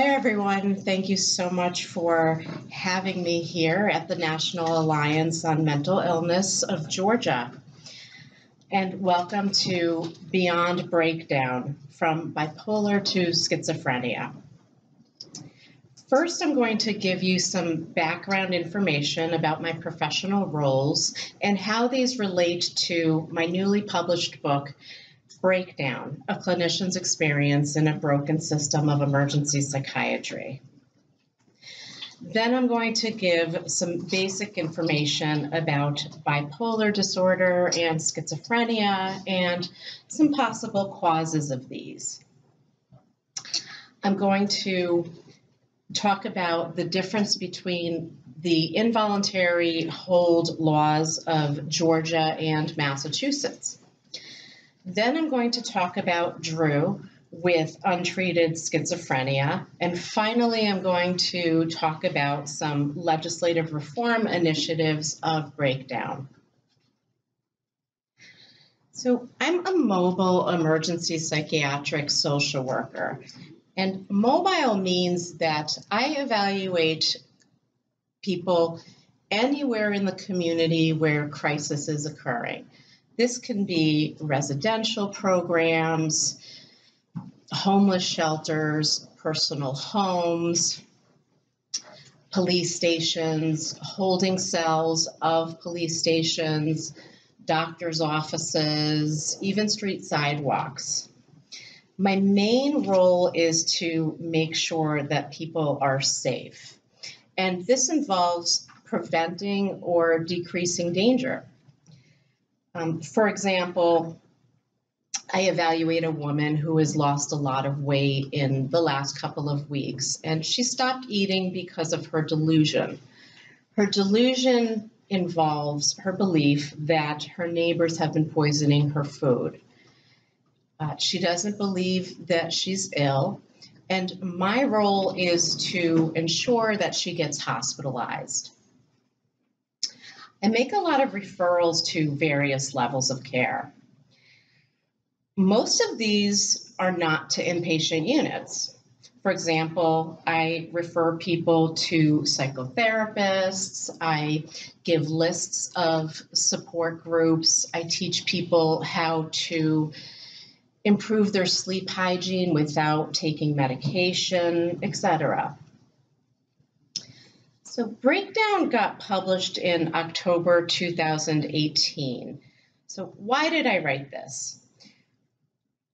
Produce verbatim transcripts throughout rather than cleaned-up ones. Hi, everyone. Thank you so much for having me here at the National Alliance on Mental Illness of Georgia. And welcome to Beyond Breakdown from Bipolar to Schizophrenia. First, I'm going to give you some background information about my professional roles and how these relate to my newly published book, Breakdown, a clinician's experience in a broken system of emergency psychiatry. Then I'm going to give some basic information about bipolar disorder and schizophrenia and some possible causes of these. I'm going to talk about the difference between the involuntary hold laws of Georgia and Massachusetts. Then I'm going to talk about Drew with untreated schizophrenia. And finally, I'm going to talk about some legislative reform initiatives of Breakdown. So I'm a mobile emergency psychiatric social worker. And mobile means that I evaluate people anywhere in the community where crisis is occurring. This can be residential programs, homeless shelters, personal homes, police stations, holding cells of police stations, doctors' offices, even street sidewalks. My main role is to make sure that people are safe. And this involves preventing or decreasing danger. Um, for example, I evaluate a woman who has lost a lot of weight in the last couple of weeks, and she stopped eating because of her delusion. Her delusion involves her belief that her neighbors have been poisoning her food. Uh, she doesn't believe that she's ill, and my role is to ensure that she gets hospitalized. I make a lot of referrals to various levels of care. Most of these are not to inpatient units. For example, I refer people to psychotherapists, I give lists of support groups, I teach people how to improve their sleep hygiene without taking medication, et cetera. So Breakdown got published in October two thousand eighteen. So why did I write this?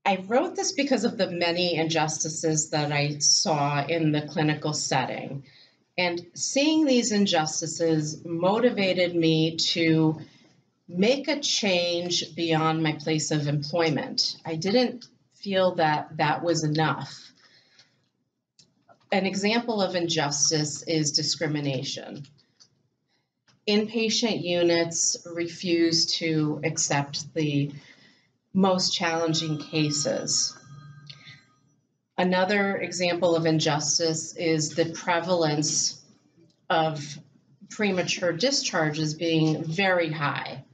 I wrote this because of the many injustices that I saw in the clinical setting. And seeing these injustices motivated me to make a change beyond my place of employment. I didn't feel that that was enough. An example of injustice is discrimination. Inpatient units refuse to accept the most challenging cases. Another example of injustice is the prevalence of premature discharges being very high.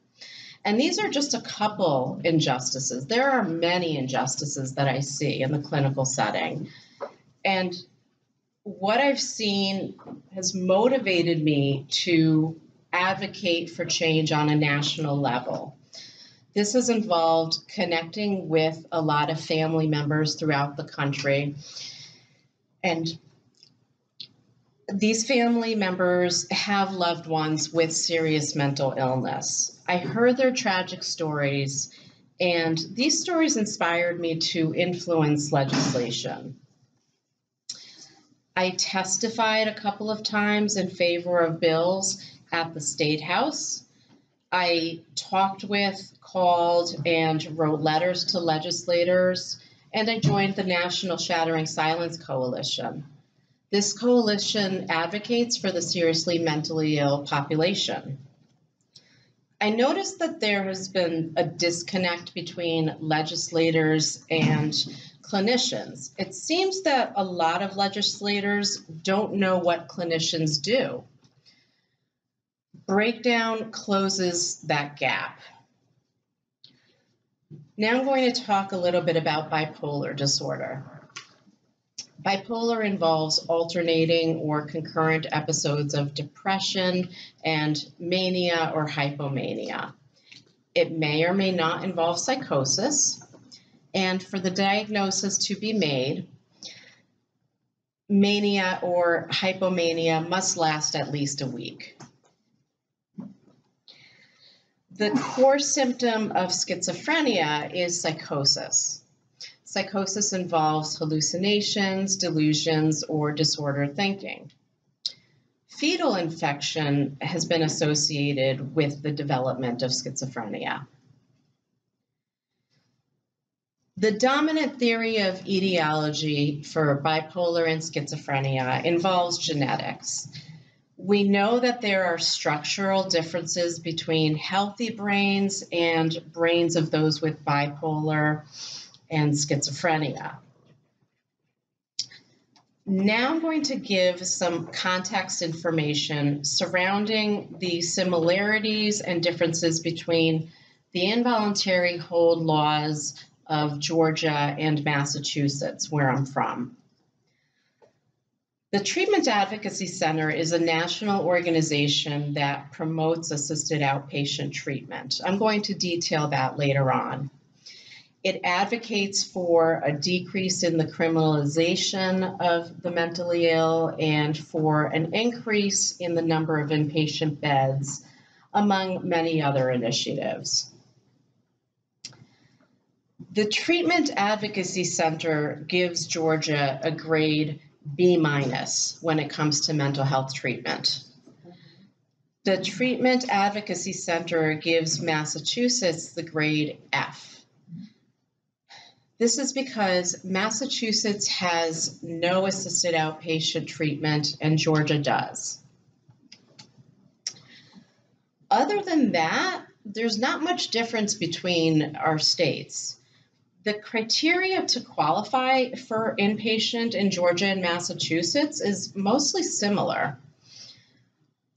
And these are just a couple injustices. There are many injustices that I see in the clinical setting. And what I've seen has motivated me to advocate for change on a national level. This has involved connecting with a lot of family members throughout the country. And these family members have loved ones with serious mental illness. I heard their tragic stories, and these stories inspired me to influence legislation. I testified a couple of times in favor of bills at the State House. I talked with, called, and wrote letters to legislators, and I joined the National Shattering Silence Coalition. This coalition advocates for the seriously mentally ill population. I noticed that there has been a disconnect between legislators and clinicians. It seems that a lot of legislators don't know what clinicians do. Breakdown closes that gap. Now I'm going to talk a little bit about bipolar disorder. Bipolar involves alternating or concurrent episodes of depression and mania or hypomania. It may or may not involve psychosis. And for the diagnosis to be made, mania or hypomania must last at least a week. The core symptom of schizophrenia is psychosis. Psychosis involves hallucinations, delusions, or disordered thinking. Fetal infection has been associated with the development of schizophrenia. The dominant theory of etiology for bipolar and schizophrenia involves genetics. We know that there are structural differences between healthy brains and brains of those with bipolar and schizophrenia. Now I'm going to give some context information surrounding the similarities and differences between the involuntary hold laws of Georgia and Massachusetts, where I'm from. The Treatment Advocacy Center is a national organization that promotes assisted outpatient treatment. I'm going to detail that later on. It advocates for a decrease in the criminalization of the mentally ill and for an increase in the number of inpatient beds, among many other initiatives. The Treatment Advocacy Center gives Georgia a grade B minus when it comes to mental health treatment. The Treatment Advocacy Center gives Massachusetts the grade F. This is because Massachusetts has no assisted outpatient treatment and Georgia does. Other than that, there's not much difference between our states. The criteria to qualify for inpatient in Georgia and Massachusetts is mostly similar.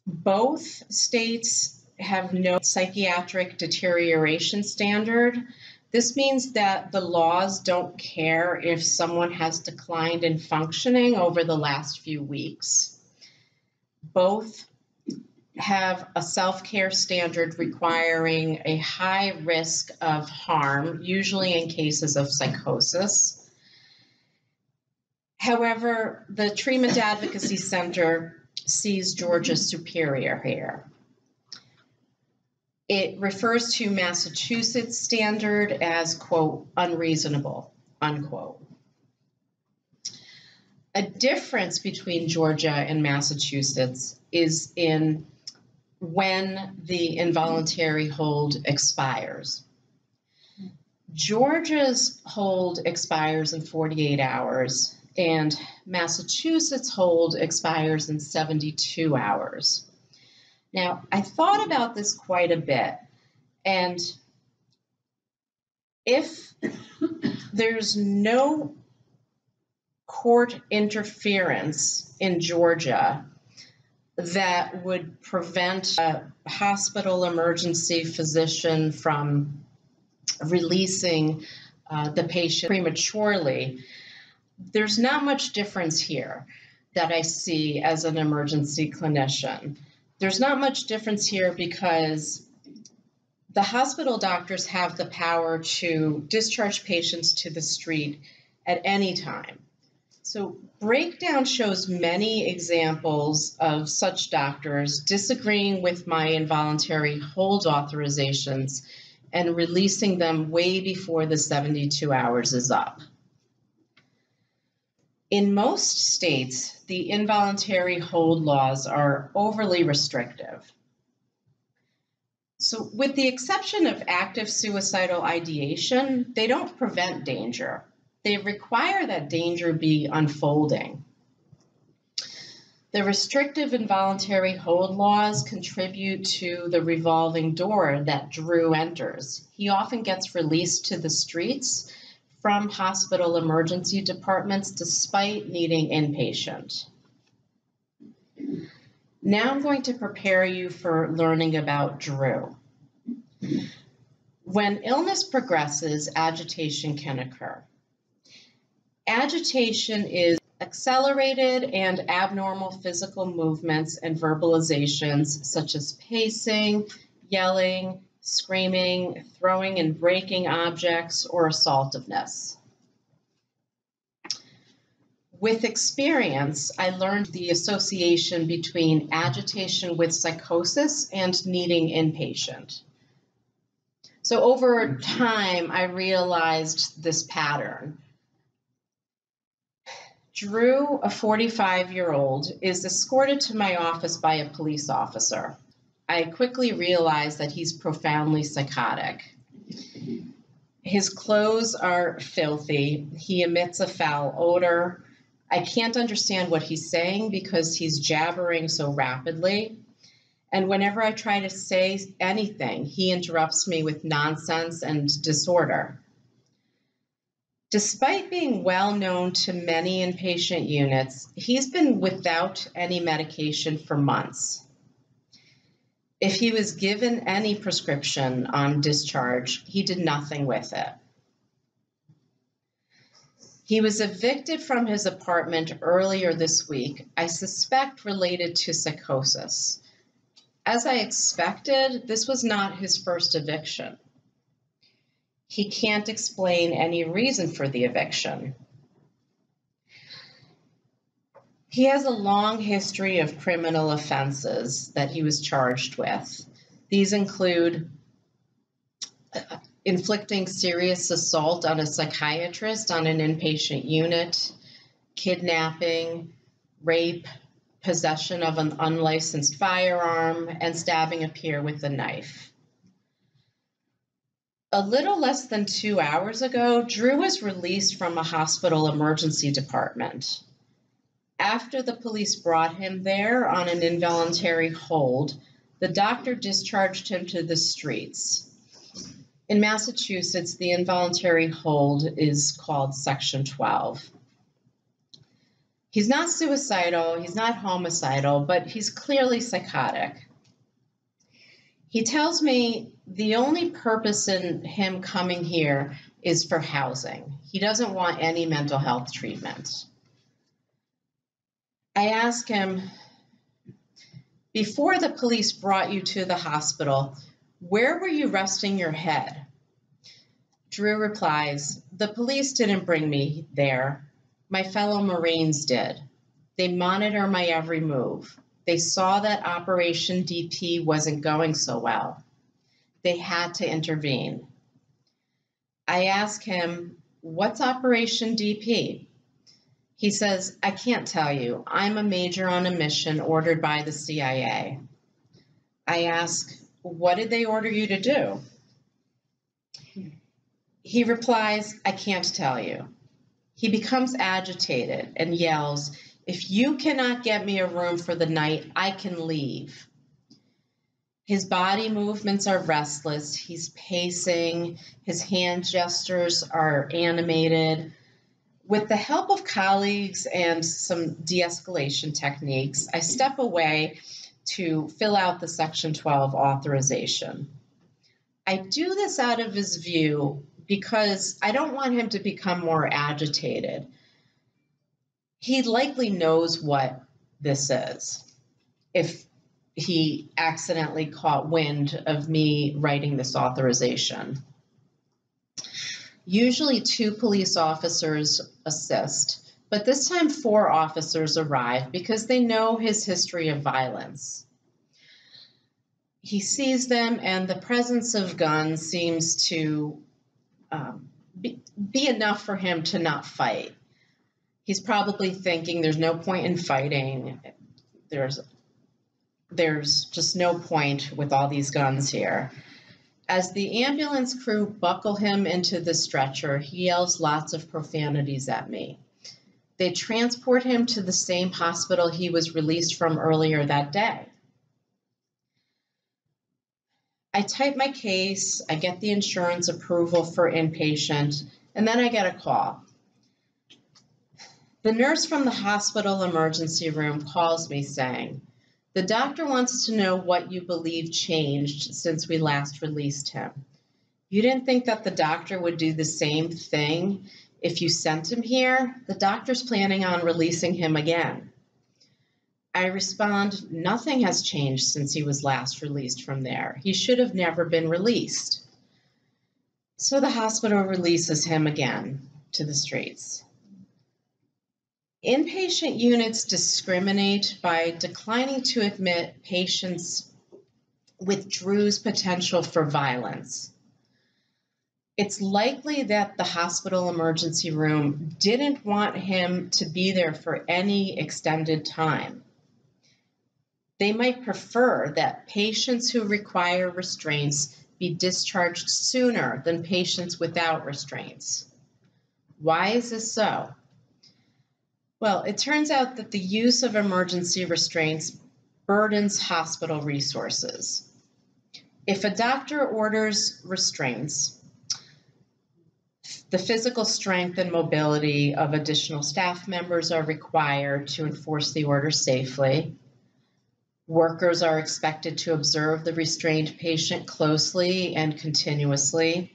Both states have no psychiatric deterioration standard. This means that the laws don't care if someone has declined in functioning over the last few weeks. Both have a self-care standard requiring a high risk of harm, usually in cases of psychosis. However, the Treatment Advocacy Center sees Georgia superior here. It refers to Massachusetts standard as, quote, unreasonable, unquote. A difference between Georgia and Massachusetts is in when the involuntary hold expires. Georgia's hold expires in forty-eight hours, and Massachusetts' hold expires in seventy-two hours. Now, I thought about this quite a bit, and if there's no court interference in Georgia that would prevent a hospital emergency physician from releasing uh, the patient prematurely, there's not much difference here that I see as an emergency clinician. There's not much difference here because the hospital doctors have the power to discharge patients to the street at any time. So Breakdown shows many examples of such doctors disagreeing with my involuntary hold authorizations and releasing them way before the seventy-two hours is up. In most states, the involuntary hold laws are overly restrictive. So with the exception of active suicidal ideation, they don't prevent danger. They require that danger be unfolding. The restrictive involuntary hold laws contribute to the revolving door that Drew enters. He often gets released to the streets from hospital emergency departments despite needing inpatient. Now I'm going to prepare you for learning about Drew. When illness progresses, agitation can occur. Agitation is accelerated and abnormal physical movements and verbalizations such as pacing, yelling, screaming, throwing and breaking objects, or assaultiveness. With experience, I learned the association between agitation with psychosis and needing inpatient. So over time, I realized this pattern. Drew, a forty-five-year-old, is escorted to my office by a police officer. I quickly realized that he's profoundly psychotic. His clothes are filthy. He emits a foul odor. I can't understand what he's saying because he's jabbering so rapidly. And whenever I try to say anything, he interrupts me with nonsense and disorder. Despite being well known to many inpatient units, he's been without any medication for months. If he was given any prescription on discharge, he did nothing with it. He was evicted from his apartment earlier this week, I suspect related to psychosis. As I expected, this was not his first eviction. He can't explain any reason for the eviction. He has a long history of criminal offenses that he was charged with. These include inflicting serious assault on a psychiatrist on an inpatient unit, kidnapping, rape, possession of an unlicensed firearm, and stabbing a peer with a knife. A little less than two hours ago, Drew was released from a hospital emergency department. After the police brought him there on an involuntary hold, the doctor discharged him to the streets. In Massachusetts, the involuntary hold is called Section twelve. He's not suicidal, he's not homicidal, but he's clearly psychotic. He tells me the only purpose in him coming here is for housing. He doesn't want any mental health treatment. I ask him, before the police brought you to the hospital, where were you resting your head? Drew replies, the police didn't bring me there. My fellow Marines did. They monitor my every move. They saw that Operation D P wasn't going so well. They had to intervene. I ask him, what's Operation D P? He says, I can't tell you. I'm a major on a mission ordered by the C I A. I ask, what did they order you to do? He replies, I can't tell you. He becomes agitated and yells, if you cannot get me a room for the night, I can leave. His body movements are restless. He's pacing. His hand gestures are animated. With the help of colleagues and some de-escalation techniques, I step away to fill out the Section twelve authorization. I do this out of his view because I don't want him to become more agitated. He likely knows what this is if he accidentally caught wind of me writing this authorization. Usually two police officers assist, but this time four officers arrive because they know his history of violence. He sees them, and the presence of guns seems to um, be, be enough for him to not fight. He's probably thinking there's no point in fighting. There's, there's just no point with all these guns here. As the ambulance crew buckle him into the stretcher, he yells lots of profanities at me. They transport him to the same hospital he was released from earlier that day. I type my case, I get the insurance approval for inpatient, and then I get a call. The nurse from the hospital emergency room calls me saying, the doctor wants to know what you believe changed since we last released him. You didn't think that the doctor would do the same thing If you sent him here, the doctor's planning on releasing him again. I respond, nothing has changed since he was last released from there. He should have never been released. So the hospital releases him again to the streets. Inpatient units discriminate by declining to admit patients with Drew's potential for violence. It's likely that the hospital emergency room didn't want him to be there for any extended time. They might prefer that patients who require restraints be discharged sooner than patients without restraints. Why is this so? Well, it turns out that the use of emergency restraints burdens hospital resources. If a doctor orders restraints, the physical strength and mobility of additional staff members are required to enforce the order safely. Workers are expected to observe the restrained patient closely and continuously.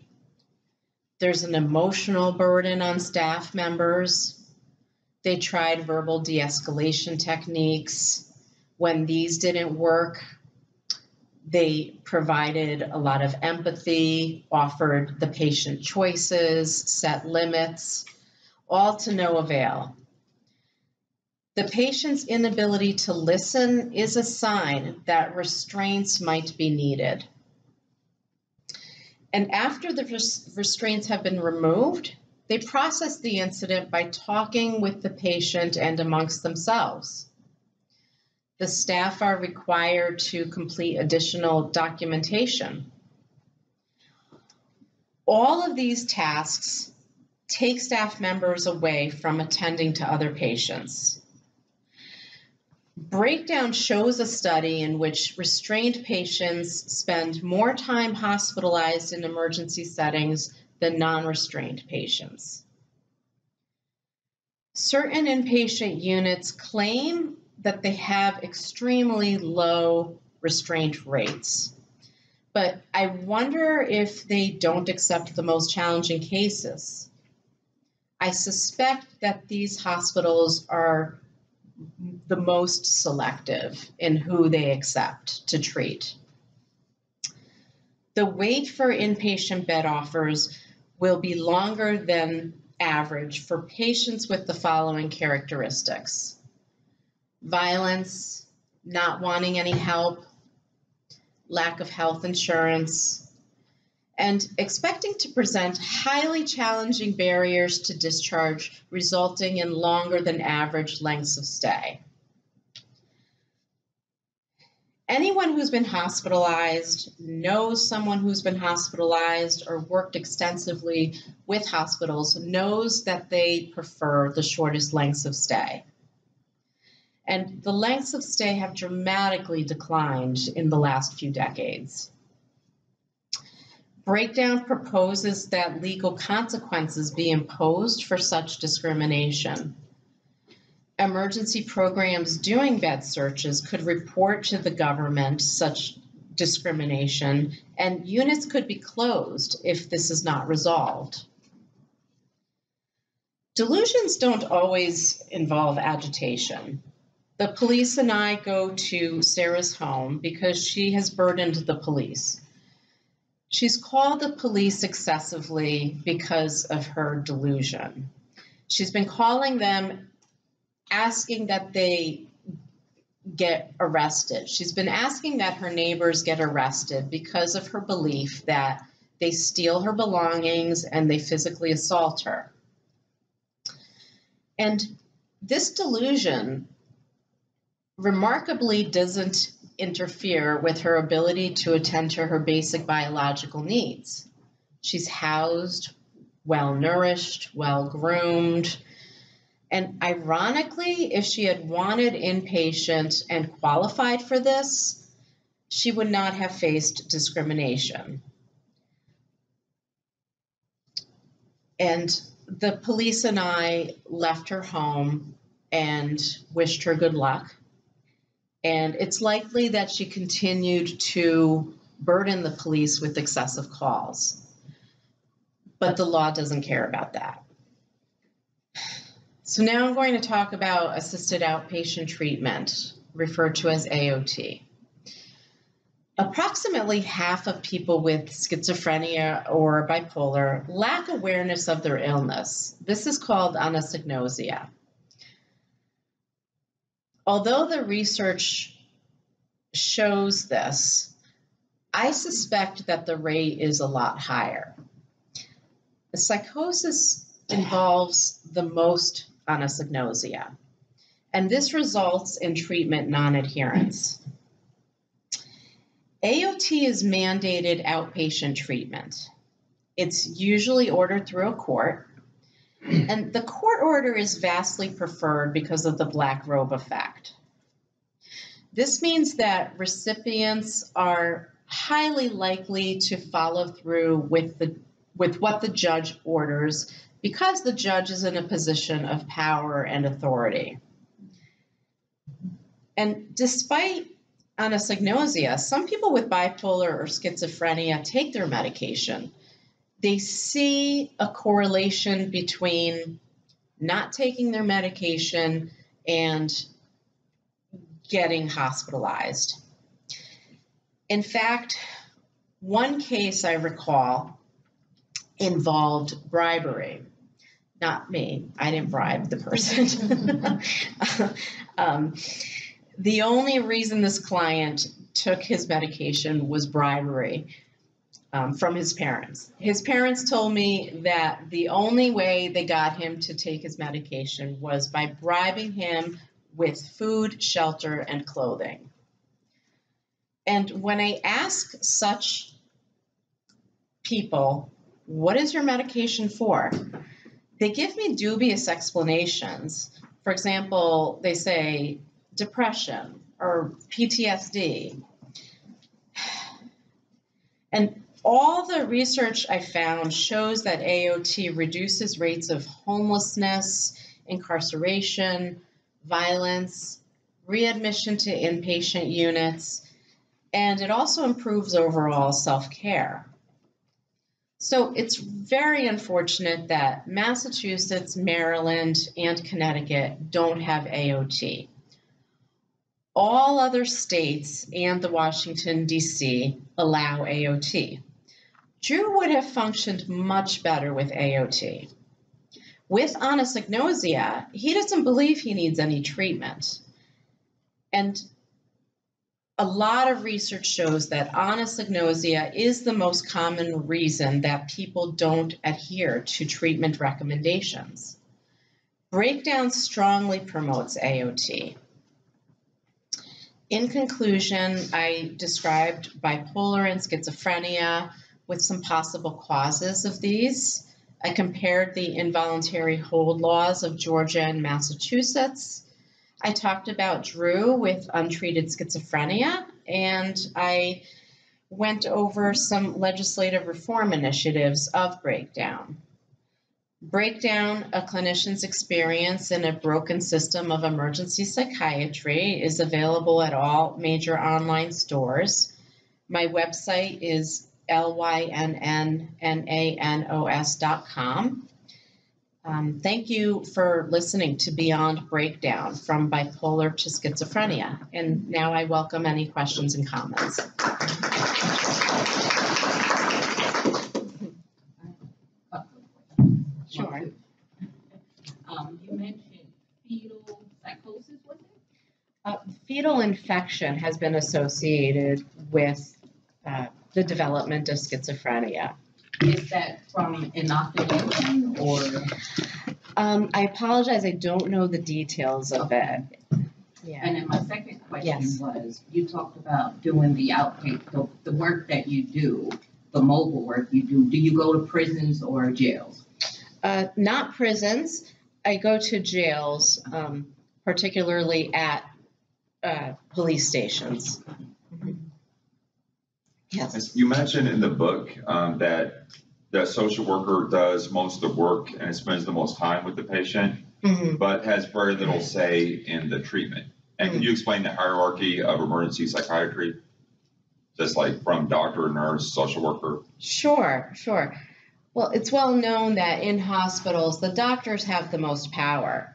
There's an emotional burden on staff members. They tried verbal de-escalation techniques. When these didn't work, they provided a lot of empathy, offered the patient choices, set limits, all to no avail. The patient's inability to listen is a sign that restraints might be needed. And after the restraints have been removed, they process the incident by talking with the patient and amongst themselves. The staff are required to complete additional documentation. All of these tasks take staff members away from attending to other patients. Breakdown shows a study in which restrained patients spend more time hospitalized in emergency settings than non-restrained patients. Certain inpatient units claim that they have extremely low restraint rates, but I wonder if they don't accept the most challenging cases. I suspect that these hospitals are the most selective in who they accept to treat. The wait for inpatient bed offers will be longer than average for patients with the following characteristics: violence, not wanting any help, lack of health insurance, and expecting to present highly challenging barriers to discharge, resulting in longer than average lengths of stay. Anyone who's been hospitalized, knows someone who's been hospitalized, or worked extensively with hospitals knows that they prefer the shortest lengths of stay. And the lengths of stay have dramatically declined in the last few decades. Breakdown proposes that legal consequences be imposed for such discrimination. Emergency programs doing bed searches could report to the government such discrimination, and units could be closed if this is not resolved. Delusions don't always involve agitation. The police and I go to Sarah's home because she has burdened the police. She's called the police excessively because of her delusion. She's been calling them, asking that they get arrested. She's been asking that her neighbors get arrested because of her belief that they steal her belongings and they physically assault her. And this delusion remarkably doesn't interfere with her ability to attend to her basic biological needs. She's housed, well-nourished, well-groomed, and ironically, if she had wanted inpatient and qualified for this, she would not have faced discrimination. And the police and I left her home and wished her good luck. And it's likely that she continued to burden the police with excessive calls. But the law doesn't care about that. So now I'm going to talk about assisted outpatient treatment, referred to as A O T. Approximately half of people with schizophrenia or bipolar lack awareness of their illness. This is called anosognosia. Although the research shows this, I suspect that the rate is a lot higher. The psychosis involves the most anosognosia, and this results in treatment non-adherence. A O T is mandated outpatient treatment. It's usually ordered through a court, and the court order is vastly preferred because of the black robe effect. This means that recipients are highly likely to follow through with the with what the judge orders, because the judge is in a position of power and authority. And despite anosognosia, some people with bipolar or schizophrenia take their medication. They see a correlation between not taking their medication and getting hospitalized. In fact, one case I recall involved bribery. Not me, I didn't bribe the person. um, the only reason this client took his medication was bribery um, from his parents. His parents told me that the only way they got him to take his medication was by bribing him with food, shelter, and clothing. And when I ask such people, what is your medication for? They give me dubious explanations. For example, they say depression or P T S D. And all the research I found shows that A O T reduces rates of homelessness, incarceration, violence, readmission to inpatient units, and it also improves overall self-care. So it's very unfortunate that Massachusetts, Maryland, and Connecticut don't have A O T. All other states and the Washington, D C allow A O T. Drew would have functioned much better with A O T. With anosognosia, he doesn't believe he needs any treatment. And a lot of research shows that anosognosia is the most common reason that people don't adhere to treatment recommendations. Breakdown strongly promotes A O T. In conclusion, I described bipolar and schizophrenia with some possible causes of these. I compared the involuntary hold laws of Georgia and Massachusetts. I talked about Drew with untreated schizophrenia, and I went over some legislative reform initiatives of Breakdown. Breakdown, a clinician's experience in a broken system of emergency psychiatry, is available at all major online stores. My website is L Y N N N A N O S dot com. Um, thank you for listening to Beyond Breakdown from Bipolar to Schizophrenia. And now I welcome any questions and comments. Sure. Um, you mentioned fetal psychosis, was it? Uh, fetal infection has been associated with uh, the development of schizophrenia. Is that from inoculation or? Um, I apologize, I don't know the details of it. Yeah. And then my second question yes. was, you talked about doing the outpatient, the, the work that you do, the mobile work you do. Do you go to prisons or jails? Uh, not prisons. I go to jails, um, particularly at uh, police stations. Yes. You mentioned in the book um, that the social worker does most of the work and spends the most time with the patient, mm-hmm. but has very little say in the treatment. And mm-hmm. can you explain the hierarchy of emergency psychiatry, just like from doctor, nurse, social worker? Sure, sure. Well, it's well known that in hospitals, the doctors have the most power.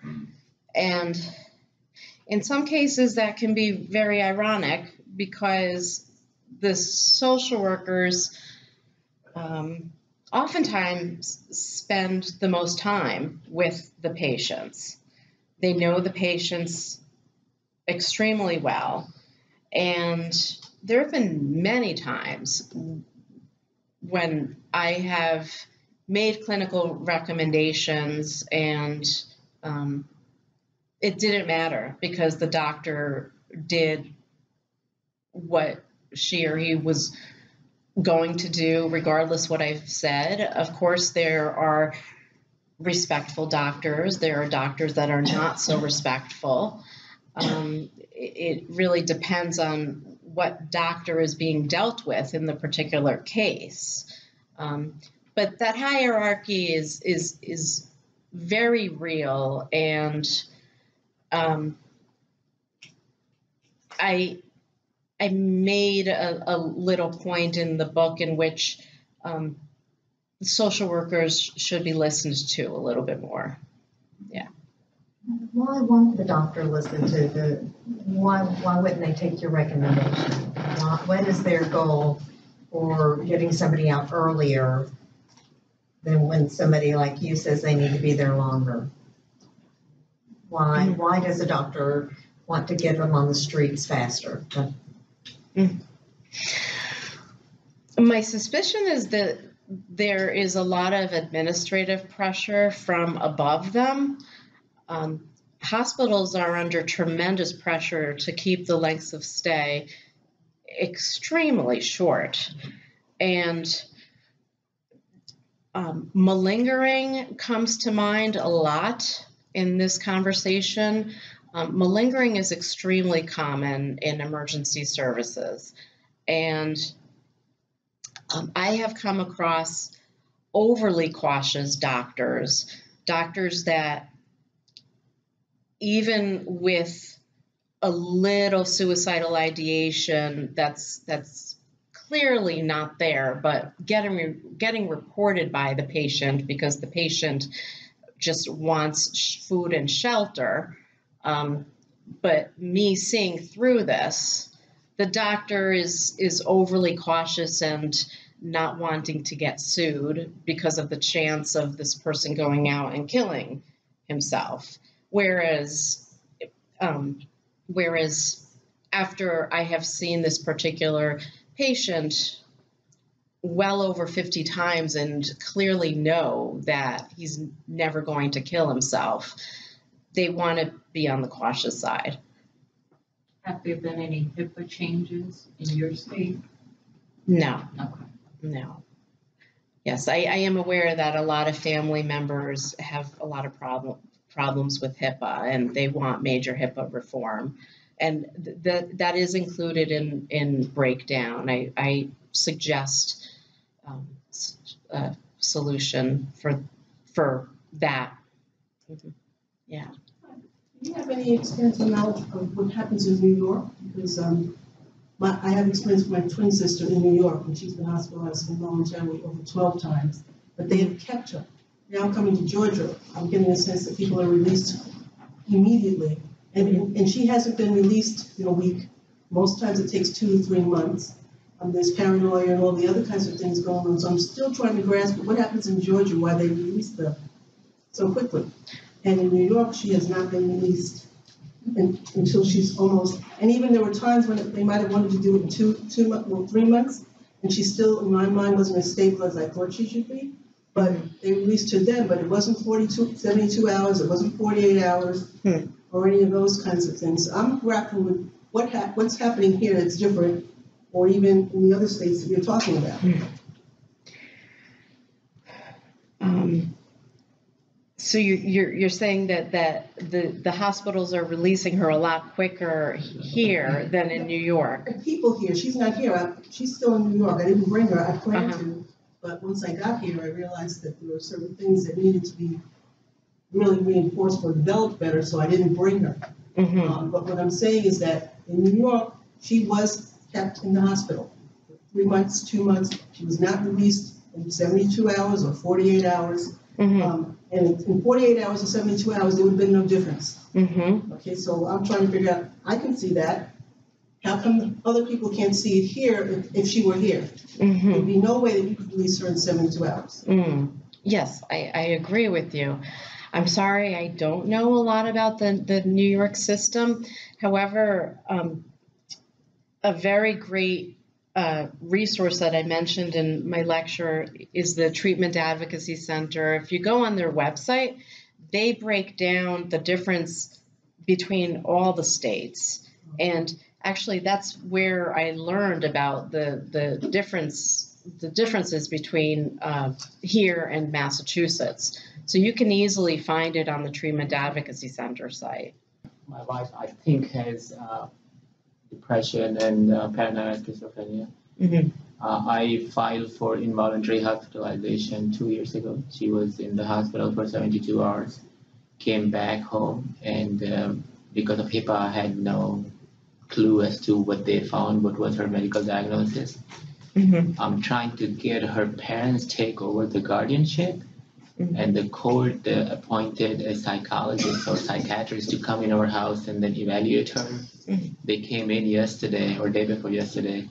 And in some cases, that can be very ironic because the social workers um, oftentimes spend the most time with the patients. They know the patients extremely well. And there have been many times when I have made clinical recommendations and um, it didn't matter because the doctor did what she or he was going to do regardless what I've said. Of course, there are respectful doctors. There are doctors that are not so respectful. Um, it really depends on what doctor is being dealt with in the particular case. Um, but that hierarchy is, is, is very real. And um, I, I made a, a little point in the book in which um, social workers should be listened to a little bit more. Yeah. Why won't the doctor listen to the, why, why wouldn't they take your recommendation? Why, what is their goal for getting somebody out earlier than when somebody like you says they need to be there longer? Why, mm-hmm. why does a doctor want to get them on the streets faster? Mm. My suspicion is that there is a lot of administrative pressure from above them. Um, hospitals are under tremendous pressure to keep the lengths of stay extremely short, and um, malingering comes to mind a lot in this conversation. Um, malingering is extremely common in emergency services, and um, I have come across overly cautious doctors, doctors that even with a little suicidal ideation that's that's clearly not there, but getting getting reported by the patient because the patient just wants food and shelter. Um, but me seeing through this, the doctor is is overly cautious and not wanting to get sued because of the chance of this person going out and killing himself. Whereas, um, whereas after I have seen this particular patient well over fifty times and clearly know that he's never going to kill himself, they want to be on the cautious side. Have there been any HIPAA changes in your state? No. Okay. No. Yes, I, I am aware that a lot of family members have a lot of problems. problems with HIPAA, and they want major HIPAA reform. And th that, that is included in, in Breakdown. I, I suggest um, a solution for, for that. Mm-hmm. Yeah. Do you have any experience on that of what happens in New York? Because um, my, I have experience with my twin sister in New York, and she's been hospitalized involuntarily over twelve times, but they have kept her. Now coming to Georgia, I'm getting a sense that people are released immediately, and and she hasn't been released in a week. Most times it takes two to three months. Um, there's paranoia and all the other kinds of things going on. So I'm still trying to grasp what happens in Georgia, why they released them so quickly. And in New York, she has not been released in, until she's almost. And even there were times when they might have wanted to do it in two, two, well, three months, and she still, in my mind, wasn't as stable as I thought she should be. But they released her then, but it wasn't forty-two, seventy-two hours, it wasn't forty-eight hours, hmm. or any of those kinds of things. So I'm grappling with what ha what's happening here that's different, or even in the other states that you're talking about. Hmm. Um, so you're, you're, you're saying that, that the, the hospitals are releasing her a lot quicker here than in New York? And people here, she's not here, I, she's still in New York, I didn't bring her, I planned uh-huh. to. But once I got here, I realized that there were certain things that needed to be really reinforced or developed better, so I didn't bring her. Mm-hmm. um, but what I'm saying is that in New York, she was kept in the hospital for three months, two months. She was not released maybe seventy-two hours or forty-eight hours. Mm-hmm. um, and in forty-eight hours or seventy-two hours, there would have been no difference. Mm-hmm. Okay, so I'm trying to figure out, I can see that. How come other people can't see it here if, if she were here? Mm-hmm. There'd be no way that you could release her in seventy-two hours. Mm. Yes, I, I agree with you. I'm sorry, I don't know a lot about the, the New York system. However, um, a very great uh, resource that I mentioned in my lecture is the Treatment Advocacy Center. If you go on their website, they break down the difference between all the states. And actually, that's where I learned about the the difference, the differences between uh, here and Massachusetts. So you can easily find it on the Treatment Advocacy Center site. My wife, I think, has uh, depression and uh, paranoid schizophrenia. Mm-hmm. uh, I filed for involuntary hospitalization two years ago. She was in the hospital for seventy-two hours, came back home, and um, because of HIPAA, I had no clue as to what they found, what was her medical diagnosis. Mm-hmm. I'm trying to get her parents take over the guardianship, mm-hmm. and the court uh, appointed a psychologist or psychiatrist to come in our house and then evaluate her. Mm-hmm. They came in yesterday or day before yesterday,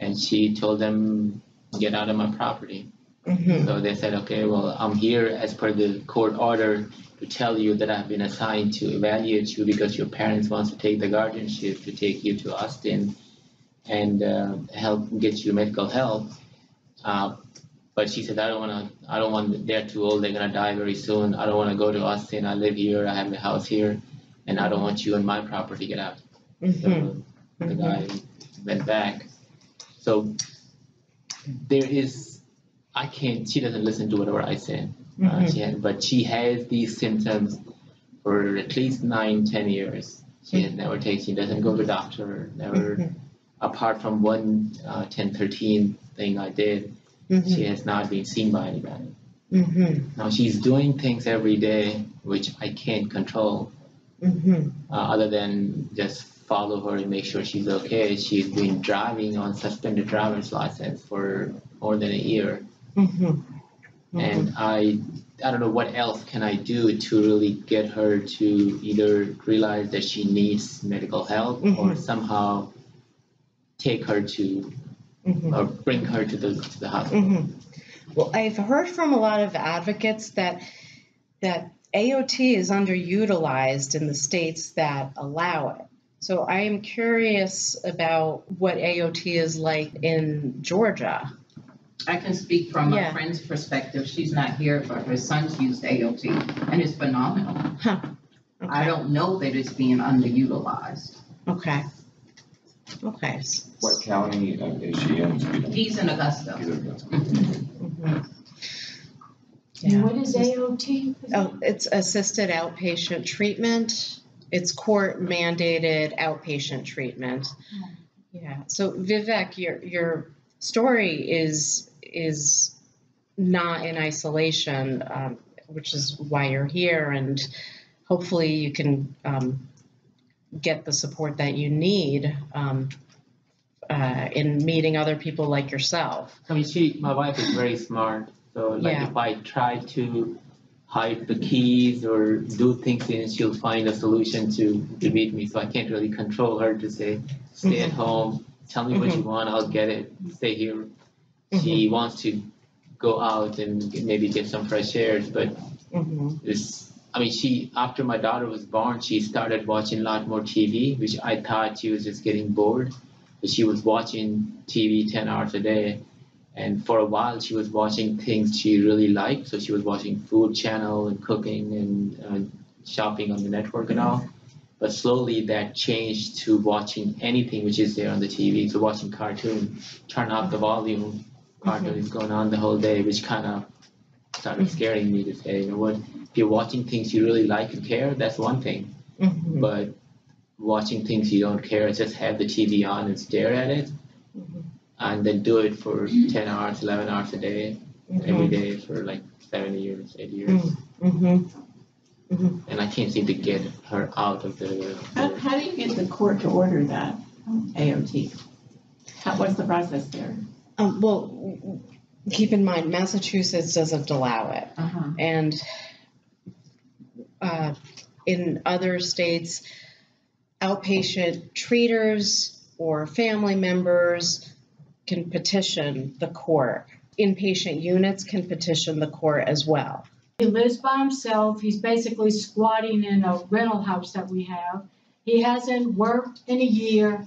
and she told them, get out of my property. Mm-hmm. So they said, okay, well, I'm here as per the court order to tell you that I've been assigned to evaluate you because your parents want to take the guardianship to take you to Austin and uh, help get you medical help. Uh, but she said, I don't want to, I don't want, they're too old, they're going to die very soon. I don't want to go to Austin. I live here, I have a house here, and I don't want you on my property to get out. Mm-hmm. So the mm-hmm. guy went back. So there is, I can't, she doesn't listen to whatever I say. Uh, mm-hmm. she had, but she has these symptoms for at least nine, ten years. She has never taken, she doesn't go to doctor, never, mm-hmm. apart from one uh, ten thirteen thing I did, mm-hmm. she has not been seen by anybody. Mm-hmm. Now she's doing things every day which I can't control, mm-hmm. uh, other than just follow her and make sure she's okay. She's been driving on suspended driver's license for more than a year. Mm-hmm. Mm-hmm. And I I don't know what else can I do to really get her to either realize that she needs medical help, mm-hmm. or somehow take her to, mm-hmm. or bring her to the, to the hospital. Mm-hmm. Well, I've heard from a lot of advocates that that A O T is underutilized in the states that allow it. So I am curious about what A O T is like in Georgia. I can speak from yeah. a friend's perspective. She's not here, but her son's used A O T, and it's phenomenal. Huh. Okay. I don't know that it's being underutilized. Okay. Okay. What county is she in? He's in Augusta. Mm-hmm. Yeah. What is A O T? Oh, it's assisted outpatient treatment. It's court-mandated outpatient treatment. Yeah. So, Vivek, your your story is. is not in isolation, um, which is why you're here, and hopefully you can um, get the support that you need um, uh, in meeting other people like yourself. I mean, she, my wife is very smart, so like yeah. if I try to hide the keys or do things, and she'll find a solution to, to beat me, so I can't really control her to say, stay mm-hmm. at home, tell me mm-hmm. what you want, I'll get it, stay here. She mm-hmm. wants to go out and maybe get some fresh air, but mm-hmm. it's, I mean, she, after my daughter was born, she started watching a lot more T V, which I thought she was just getting bored. But she was watching T V ten hours a day, and for a while she was watching things she really liked. So she was watching Food Channel and cooking and uh, shopping on the network and all. But slowly that changed to watching anything which is there on the T V. So watching cartoons, turn off the volume. Cartoon mm-hmm. is going on the whole day, which kind of started mm-hmm. scaring me to say, you know what, if you're watching things you really like and care, that's one thing. Mm-hmm. But watching things you don't care, just have the T V on and stare at it, mm-hmm. and then do it for mm-hmm. ten hours, eleven hours a day, mm-hmm. every day for like seven years, eight years. Mm-hmm. Mm-hmm. And I can't seem to get her out of the... the how, how do you get the court to order that A O T? How, what's the process there? Um, well, keep in mind, Massachusetts doesn't allow it. Uh-huh. And uh, in other states, outpatient treaters or family members can petition the court. Inpatient units can petition the court as well. He lives by himself. He's basically squatting in a rental house that we have. He hasn't worked in a year.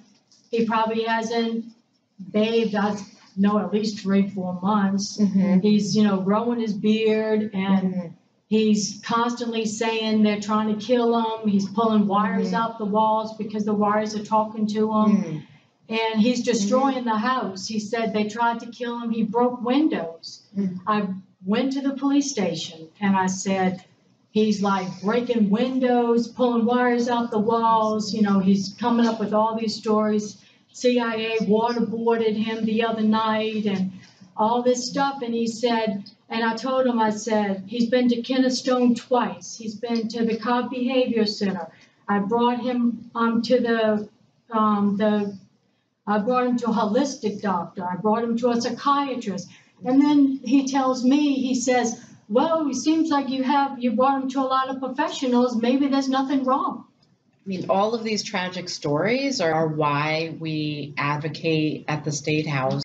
He probably hasn't bathed, I know, at least three, four months. Mm-hmm. He's, you know, growing his beard, and mm-hmm. he's constantly saying they're trying to kill him. He's pulling wires mm-hmm. out the walls because the wires are talking to him. Mm-hmm. And he's destroying mm-hmm. the house. He said they tried to kill him. He broke windows. Mm-hmm. I went to the police station and I said, he's like breaking windows, pulling wires out the walls. You know, he's coming up with all these stories. C I A waterboarded him the other night and all this stuff. And he said, and I told him, I said, he's been to Kennestone twice. He's been to the Cobb Behavior Center. I brought him um, to the, um, the, I brought him to a holistic doctor. I brought him to a psychiatrist. And then he tells me, he says, well, it seems like you have, you brought him to a lot of professionals. Maybe there's nothing wrong. I mean, all of these tragic stories are why we advocate at the State House